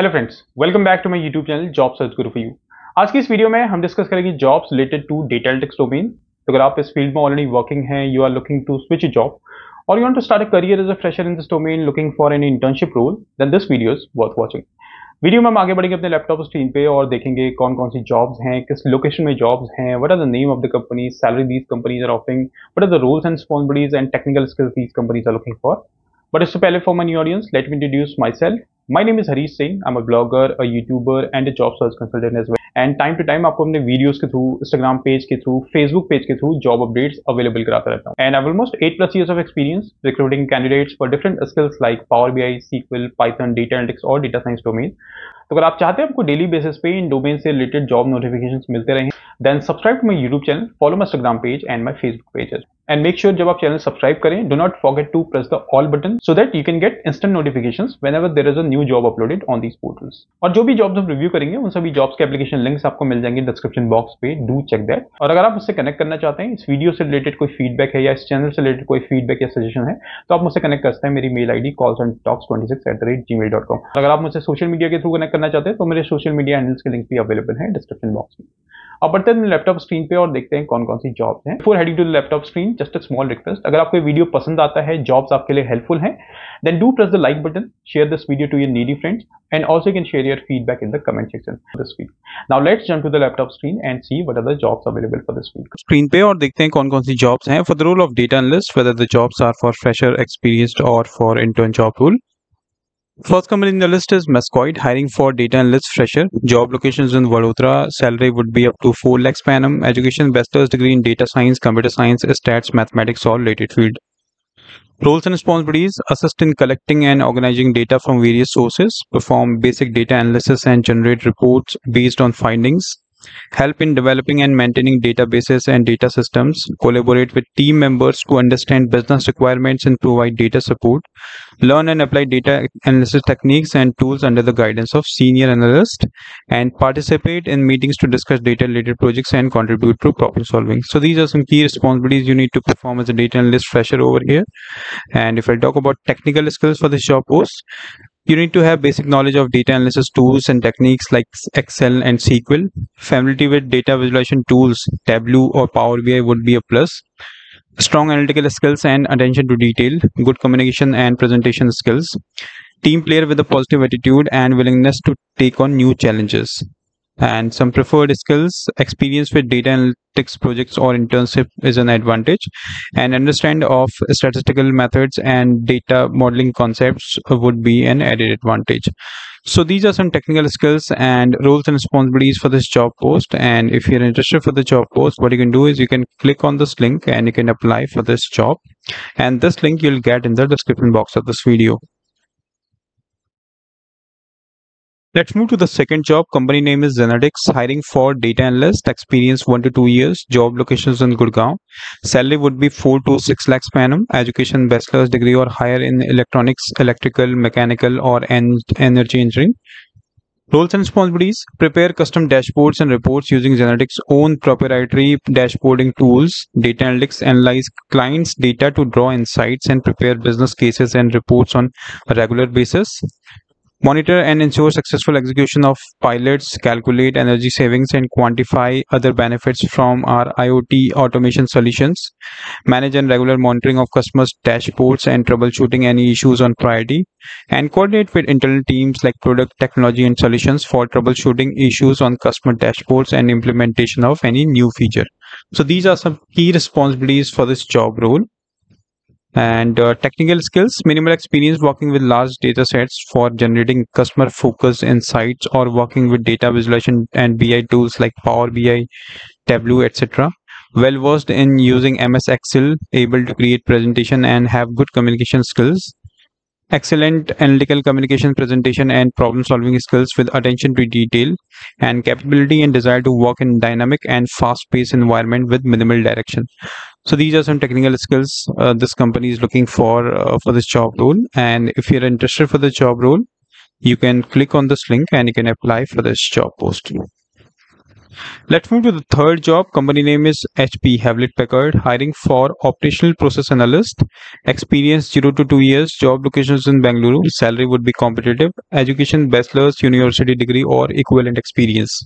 Hello friends, welcome back to my YouTube channel job search Guru for you. आज की इस video में हम डिस्कस करेंगे jobs related to data analytics domain. तो अगर आप इस फील्ड में ऑलरेडी वर्किंग हैं, you are looking to switch job और you want to start a career as a fresher in this domain looking for an internship role, then this video is worth watching. Video में हम आगे बढ़ेंगे अपने laptop screen पे और देखेंगे कौन कौन सी जॉब्स हैं, किस लोकेशन में जॉब्स हैं, what are the name of the company, salary these companies are offering, what are the roles and responsibilities and technical skills these companies are looking for. But इससे पहले for my new audience, let me introduce myself. My name is Harish Singh. I'm a blogger, a YouTuber, and a job search consultant as well. And time to time, आपको अपने videos के through, Instagram page के through, Facebook page के through job updates available कराता रहता हूँ. And I have almost 8+ years of experience recruiting candidates for different skills like Power BI, SQL, Python, data analytics और data science domain. तो अगर आप चाहते हैं आपको daily basis पे इन domain से related job notifications मिलते रहें, then subscribe to my YouTube channel, follow my Instagram page and my Facebook pages. And make sure जब आप चैनल सब्सक्राइब करें, do not forget to press the all button so that you can get instant notifications whenever there is a new job uploaded on these portals. और जो भी jobs हम review करेंगे उन सभी जॉब्स के एप्लीकेशन लिंक्स आपको मिल जाएंगे डिस्क्रिप्शन बॉक्स पे, डू चेक दैट। और अगर आप मुझसे कनेक्ट करना चाहते हैं, इस वीडियो से रिलेटेड कोई फीडबैक है या इस चैनल से रिलेटेड कोई फीडबैक या सजेशन है, तो आप मुझसे कनेक्ट कर सकते हैं। मेरी मेल आईडी calls@talks26@gmail.com। अगर आप मुझसे सोशल मीडिया के थ्रू कनेक्ट करना चाहते हैं तो मेरे सोशल मीडिया हैंडल्स के लिंक भी अवेलेबल है डिस्क्रिप्शन बॉक्स में। अब बढ़ते हैं लैपटॉप स्क्रीन पे और देखते हैं कौन कौन सी जॉब्स हैं। Before heading to the laptop screen, just a small request, अगर आपको ये वीडियो पसंद आता है, जॉब्स आपके लिए हेल्पफुल हैं, then do press the like button, share this video to your needy friends and also can share your feedback in the comment section for this week. Now let's jump to the laptop screen and see what are the jobs available for this week. Screen पे और देखते हैं कौन कौन सी jobs हैं for the role of data analyst, whether the jobs are for fresher, experienced और for intern job role. First company in the list is Mascoid, hiring for data analyst fresher. Job locations in Vadodara. Salary would be up to 4 lakhs per annum. Education, bachelor's degree in data science, computer science, stats, mathematics or related field. Roles and responsibilities: assist in collecting and organizing data from various sources, perform basic data analysis and generate reports based on findings, help in developing and maintaining databases and data systems, collaborate with team members to understand business requirements and provide data support, learn and apply data analysis techniques and tools under the guidance of senior analyst, and participate in meetings to discuss data related projects and contribute to problem solving. So these are some key responsibilities you need to perform as a data analyst fresher over here. And if I talk about technical skills for this job post, you need to have basic knowledge of data analysis tools and techniques like Excel and SQL. Familiarity with data visualization tools, Tableau or Power BI would be a plus. Strong analytical skills and attention to detail, good communication and presentation skills. Team player with a positive attitude and willingness to take on new challenges. And some preferred skills: experience with data analytics projects or internship is an advantage, and understand of statistical methods and data modeling concepts would be an added advantage. So these are some technical skills and roles and responsibilities for this job post. And if you're interested for the job post, what you can do is you can click on this link and you can apply for this job, and this link you'll get in the description box of this video. Let's move to the second job. Company name is Zenatix, hiring for data analyst, experience 1 to 2 years, job locations in Gurgaon. Salary would be 4 to 6 lakhs per annum. Education, bachelor's degree or higher in electronics, electrical, mechanical or energy engineering. Roles and responsibilities: prepare custom dashboards and reports using Zenatix's own proprietary dashboarding tools. Data analytics analyze clients' data to draw insights and prepare business cases and reports on a regular basis. Monitor and ensure successful execution of pilots, calculate energy savings and quantify other benefits from our IoT automation solutions, manage and regular monitoring of customers' dashboards and troubleshooting any issues on priority, and coordinate with internal teams like product, technology and solutions for troubleshooting issues on customer dashboards and implementation of any new feature. So these are some key responsibilities for this job role. And technical skills: minimal experience working with large data sets for generating customer focused insights or working with data visualization and BI tools like Power BI, Tableau, etc. Well versed in using MS Excel, able to create presentation and have good communication skills. Excellent analytical communication, presentation and problem solving skills with attention to detail, and capability and desire to work in dynamic and fast paced environment with minimal direction. So these are some technical skills this company is looking for this job role. And if you're interested for the job role, you can click on this link and you can apply for this job post. Let's move to the third job. Company name is HP, Hewlett-Packard, hiring for operational process analyst, experience 0 to 2 years, job locations in Bengaluru, salary would be competitive, education bachelor's, university degree or equivalent experience.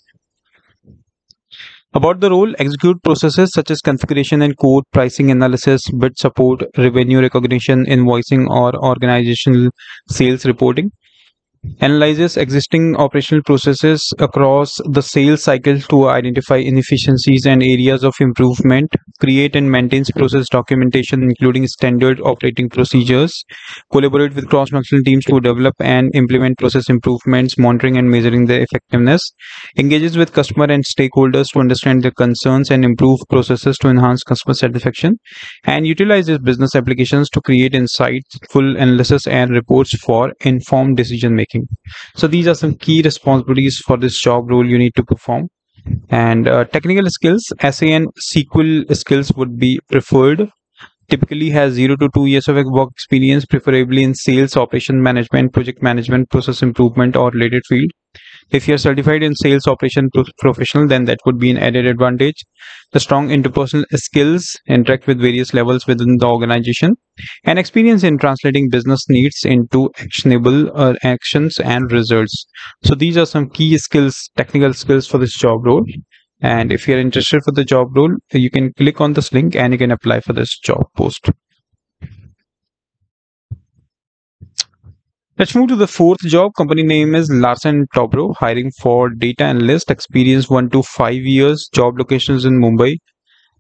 About the role, execute processes such as configuration and code, pricing analysis, bid support, revenue recognition, invoicing or organizational sales reporting. Analyzes existing operational processes across the sales cycle to identify inefficiencies and areas of improvement. Create and maintains process documentation including standard operating procedures. Collaborate with cross-functional teams to develop and implement process improvements, monitoring and measuring their effectiveness. Engages with customer and stakeholders to understand their concerns and improve processes to enhance customer satisfaction. And utilizes business applications to create insightful analysis and reports for informed decision making. So these are some key responsibilities for this job role you need to perform. And technical skills, SA and SQL skills would be preferred. Typically has 0 to 2 years of work experience, preferably in sales, operation management, project management, process improvement or related field. If you are certified in sales operation professional, then that would be an added advantage. The strong interpersonal skills, interact with various levels within the organization, and experience in translating business needs into actionable actions and results. So these are some key skills, technical skills for this job role. And if you are interested for the job role, you can click on this link and you can apply for this job post. Let's move to the fourth job. Company name is Larsen & Toubro, hiring for data analyst, experience 1 to 5 years, job locations in Mumbai,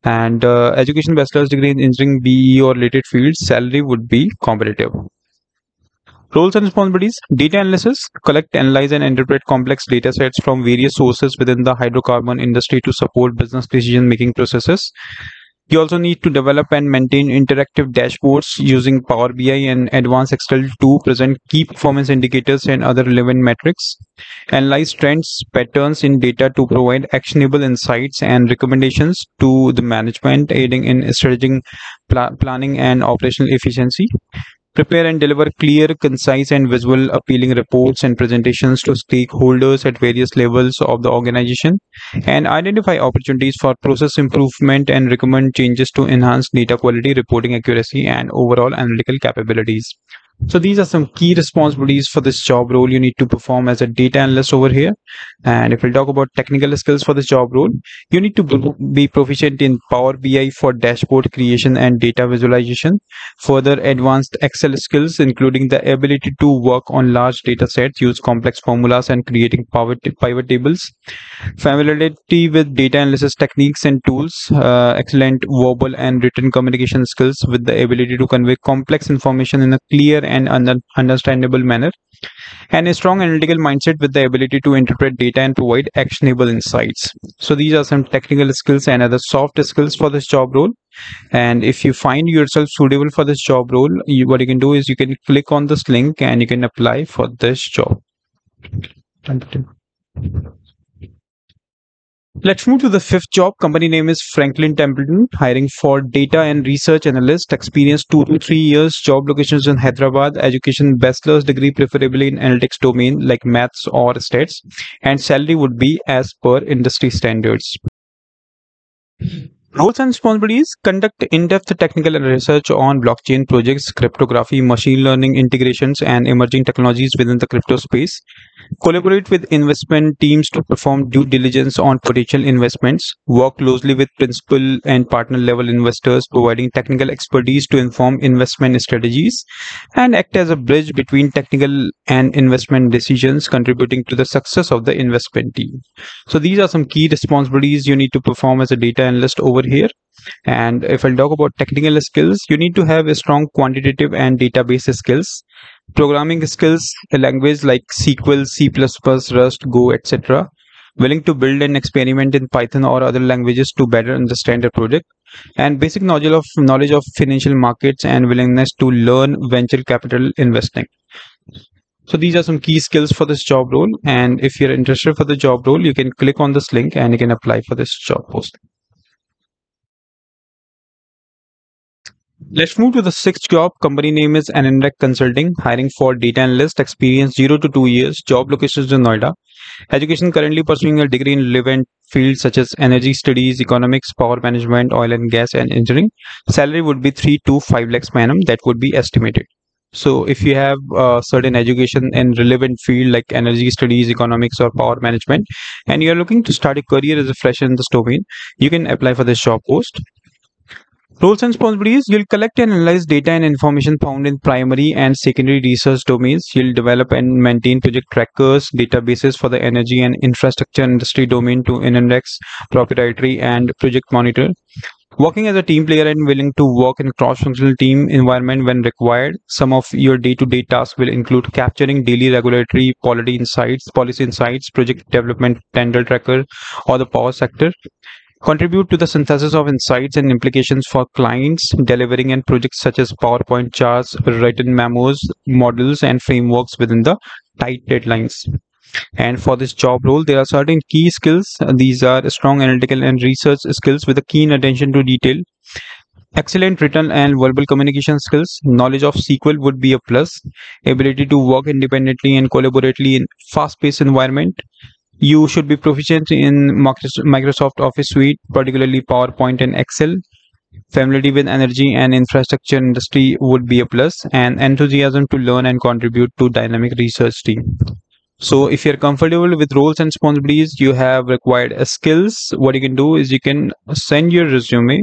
and education bachelor's degree in engineering, BE or related fields. Salary would be competitive. Roles and responsibilities, data analysis, collect, analyze and interpret complex data sets from various sources within the hydrocarbon industry to support business decision-making processes. You also need to develop and maintain interactive dashboards using Power BI and advanced Excel to present key performance indicators and other relevant metrics. Analyze trends, patterns in data to provide actionable insights and recommendations to the management, aiding in strategic planning and operational efficiency. Prepare and deliver clear, concise and visual appealing reports and presentations to stakeholders at various levels of the organization, and identify opportunities for process improvement and recommend changes to enhance data quality, reporting accuracy and overall analytical capabilities. So these are some key responsibilities for this job role you need to perform as a data analyst over here. And if we talk about technical skills for this job role, you need to be proficient in Power BI for dashboard creation and data visualization. Further advanced Excel skills, including the ability to work on large data sets, use complex formulas and creating pivot tables. Familiarity with data analysis techniques and tools, excellent verbal and written communication skills with the ability to convey complex information in a clear and understandable manner, and a strong analytical mindset with the ability to interpret data and provide actionable insights. So these are some technical skills and other soft skills for this job role. And if you find yourself suitable for this job role, what you can do is you can click on this link and you can apply for this job. Let's move to the fifth job. Company name is Franklin Templeton, hiring for data and research analyst, experience 2 to 3 years, job locations in Hyderabad, education bachelor's degree preferably in analytics domain like maths or stats, and salary would be as per industry standards. Roles and responsibilities, conduct in-depth technical research on blockchain projects, cryptography, machine learning integrations, and emerging technologies within the crypto space. Collaborate with investment teams to perform due diligence on potential investments. Work closely with principal and partner level investors, providing technical expertise to inform investment strategies, and act as a bridge between technical and investment decisions, contributing to the success of the investment team. So these are some key responsibilities you need to perform as a data analyst over here. And if I talk about technical skills, you need to have a strong quantitative and database skills, programming skills, a language like SQL, C++, Rust, Go, etc. Willing to build and experiment in Python or other languages to better understand the project, and basic knowledge of financial markets and willingness to learn venture capital investing. So these are some key skills for this job role. And if you're interested for the job role, you can click on this link and you can apply for this job post. Let's move to the sixth job. Company name is Eninrac Consulting, hiring for data analyst, experience 0 to 2 years, job locations in Noida. Education, currently pursuing a degree in relevant fields such as energy studies, economics, power management, oil and gas, and engineering. Salary would be 3 to 5 lakhs per annum. That would be estimated. So if you have certain education in relevant field like energy studies, economics, or power management, and you are looking to start a career as a fresher in this domain, you can apply for this job post. Roles and responsibilities: you'll collect and analyze data and information found in primary and secondary research domains. You'll develop and maintain project trackers, databases for the energy and infrastructure industry domain to Eninrac's proprietary and project monitor. Working as a team player and willing to work in a cross-functional team environment when required. Some of your day-to-day tasks will include capturing daily regulatory policy insights, project development tender tracker, or the power sector. Contribute to the synthesis of insights and implications for clients, delivering and projects such as PowerPoint charts, written memos, models, and frameworks within the tight deadlines. And for this job role, there are certain key skills. These are strong analytical and research skills with a keen attention to detail, excellent written and verbal communication skills, knowledge of SQL would be a plus, ability to work independently and collaboratively in fast-paced environment. You should be proficient in Microsoft Office Suite, particularly PowerPoint and Excel. Familiarity with energy and infrastructure industry would be a plus, and enthusiasm to learn and contribute to dynamic research team. So if you're comfortable with roles and responsibilities, you have required skills, what you can do is you can send your resume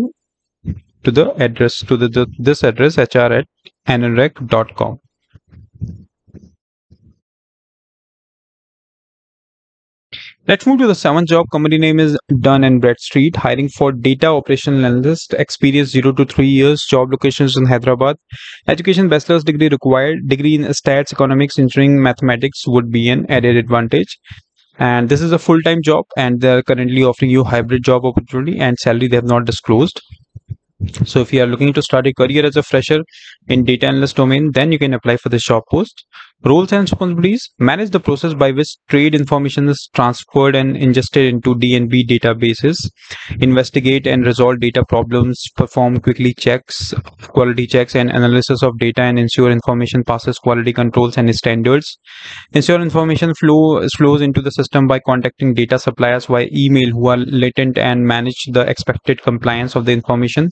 to the address, to this address, hr@eninrac.com. Let's move to the seventh job. Company name is Dun & Bradstreet, hiring for data operational analyst, experience 0 to 3 years, job locations in Hyderabad. Education, bachelor's degree required, degree in stats, economics, engineering, mathematics would be an added advantage. And this is a full-time job, and they're currently offering you hybrid job opportunity, and salary they have not disclosed. So if you are looking to start a career as a fresher in data analyst domain, then you can apply for this job post. Roles and responsibilities: manage the process by which trade information is transferred and ingested into D&B databases. Investigate and resolve data problems. Perform quality checks and analysis of data and ensure information passes quality controls and standards. Ensure information flows into the system by contacting data suppliers via email who are latent and manage the expected compliance of the information.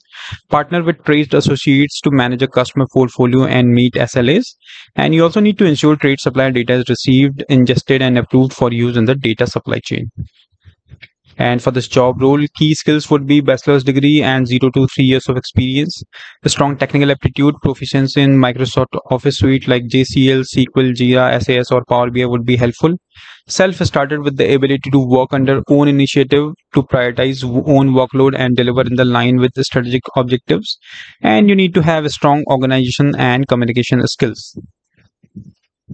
Partner with trade associates to manage a customer portfolio and meet SLAs. And you also need to ensure trade supplier data is received, ingested, and approved for use in the data supply chain. And for this job role, key skills would be bachelor's degree and 0 to 3 years of experience, a strong technical aptitude, proficiency in Microsoft Office Suite like JCL, SQL, Jira, SAS, or Power BI would be helpful. Self-started with the ability to work under own initiative to prioritize own workload and deliver in the line with the strategic objectives. And you need to have a strong organization and communication skills.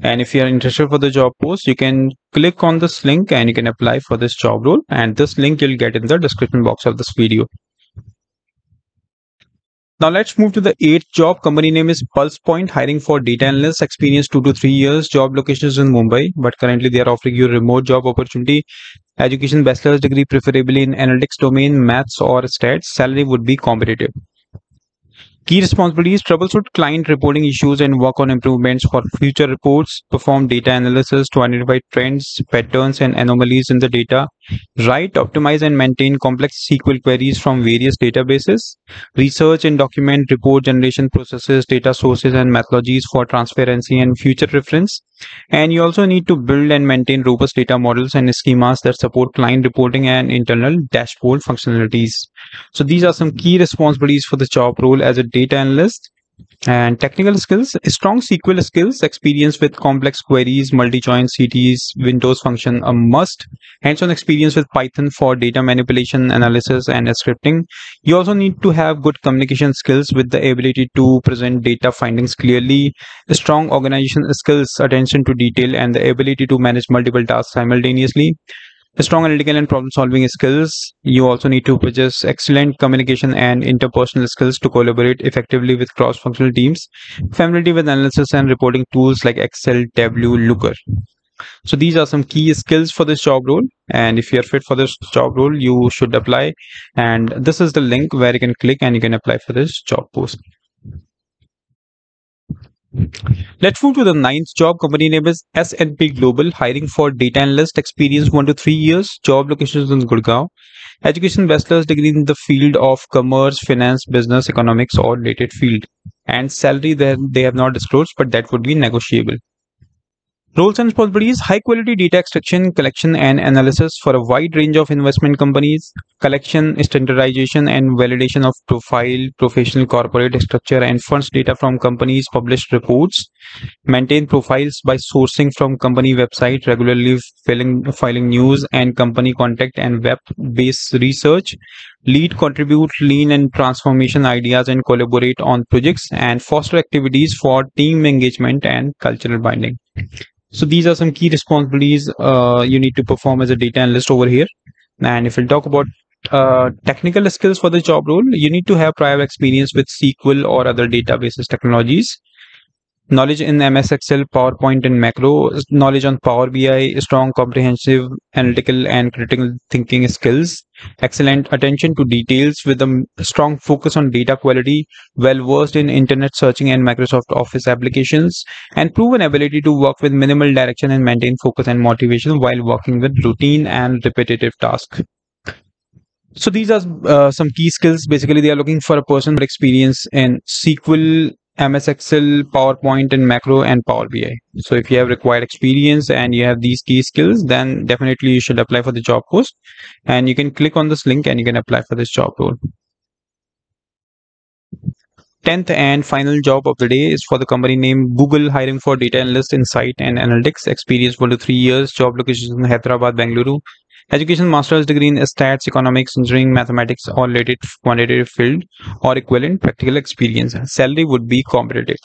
And if you are interested for the job post, you can click on this link and you can apply for this job role, and this link you'll get in the description box of this video. Now let's move to the 8th job. Company name is Pulse Point, hiring for data analysts, experience 2 to 3 years, job locations in Mumbai, but currently they are offering you remote job opportunity. Education, bachelor's degree, preferably in analytics domain, maths or stats. Salary would be competitive. Key responsibilities: troubleshoot client reporting issues and work on improvements for future reports, perform data analysis to identify trends, patterns, and anomalies in the data, write, optimize, and maintain complex SQL queries from various databases, research and document report generation processes, data sources, and methodologies for transparency and future reference. And you also need to build and maintain robust data models and schemas that support client reporting and internal dashboard functionalities. So these are some key responsibilities for the job role as a data analyst. And technical skills: strong SQL skills, experience with complex queries, multi-join CTs, Windows function a must, hands-on experience with Python for data manipulation, analysis, and scripting. You also need to have good communication skills with the ability to present data findings clearly, strong organization skills, attention to detail, and the ability to manage multiple tasks simultaneously. Strong analytical and problem-solving skills. You also need to possess excellent communication and interpersonal skills to collaborate effectively with cross-functional teams. Familiarity with analysis and reporting tools like Excel, Tableau, Looker. So these are some key skills for this job role. And if you are fit for this job role, you should apply. And this is the link where you can click and you can apply for this job post. Let's move to the ninth job. Company name is S&P Global, hiring for data analyst, experience 1 to 3 years, job locations in Gurgaon, education bachelor's degree in the field of commerce, finance, business, economics or related field, and salary they have not disclosed, but that would be negotiable. Roles and responsibilities: high quality data extraction, collection and analysis for a wide range of investment companies, collection, standardization and validation of profile, professional, corporate structure and funds data from companies' published reports, maintain profiles by sourcing from company website, regularly filing news and company contact and web-based research, lead, contribute lean and transformation ideas and collaborate on projects, and foster activities for team engagement and cultural binding. So these are some key responsibilities you need to perform as a data analyst over here. And if we'll talk about technical skills for the job role, you need to have prior experience with SQL or other databases technologies, knowledge in MS Excel, PowerPoint and macro, knowledge on Power BI, strong comprehensive analytical and critical thinking skills, excellent attention to details with a strong focus on data quality, well versed in internet searching and Microsoft Office applications, and proven ability to work with minimal direction and maintain focus and motivation while working with routine and repetitive tasks. So these are some key skills. Basically, they are looking for a person with experience in SQL, MS Excel, PowerPoint and macro, and Power BI. So if you have required experience and you have these key skills, then definitely you should apply for the job post, and you can click on this link and you can apply for this job role. 10th and final job of the day is for the company name Google, hiring for data analyst, insight and analytics, experience 1 to 3 years, job locations in Hyderabad, Bengaluru, education master's degree in stats, economics, engineering, mathematics or related quantitative field or equivalent, practical experience. Salary would be competitive.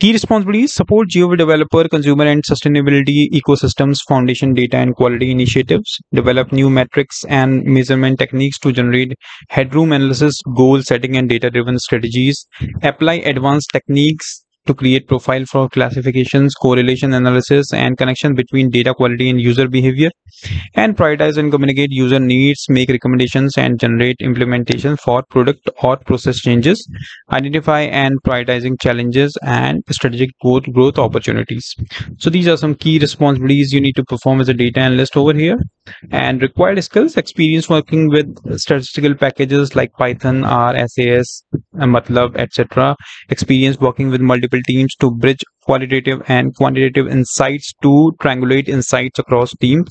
Key responsibilities: support Geo developer, consumer and sustainability ecosystems, foundation data and quality initiatives, develop new metrics and measurement techniques to generate headroom analysis, goal setting and data driven strategies, apply advanced techniques to create profile for classifications, correlation analysis and connection between data quality and user behavior, and prioritize and communicate user needs, make recommendations and generate implementation for product or process changes, identify and prioritizing challenges and strategic growth opportunities. So these are some key responsibilities you need to perform as a data analyst over here. And required skills: experience working with statistical packages like Python, R, SAS, MATLAB, etc. Experience working with multiple teams to bridge qualitative and quantitative insights to triangulate insights across teams.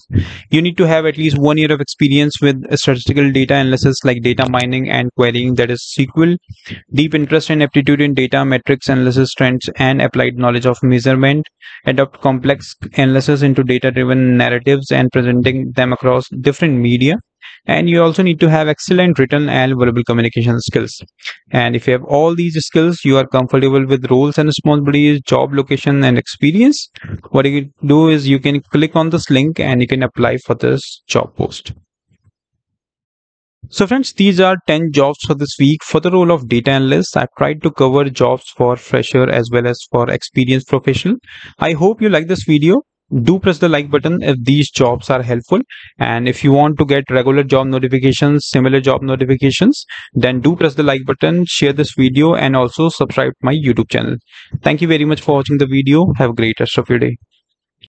You need to have at least 1 year of experience with statistical data analysis like data mining and querying, that is SQL, deep interest and aptitude in data metrics analysis, trends and applied knowledge of measurement, adopt complex analysis into data-driven narratives and presenting them across different media. And you also need to have excellent written and verbal communication skills. And if you have all these skills, you are comfortable with roles and responsibilities, job location and experience, what you can do is you can click on this link and you can apply for this job post. So friends, these are 10 jobs for this week for the role of data analyst. I've tried to cover jobs for fresher as well as for experienced professional. I hope you like this video. Do press the like button if these jobs are helpful, and if you want to get regular job notifications, similar job notifications, then do press the like button, share this video and also subscribe to my YouTube channel. Thank you very much for watching the video. Have a great rest of your day.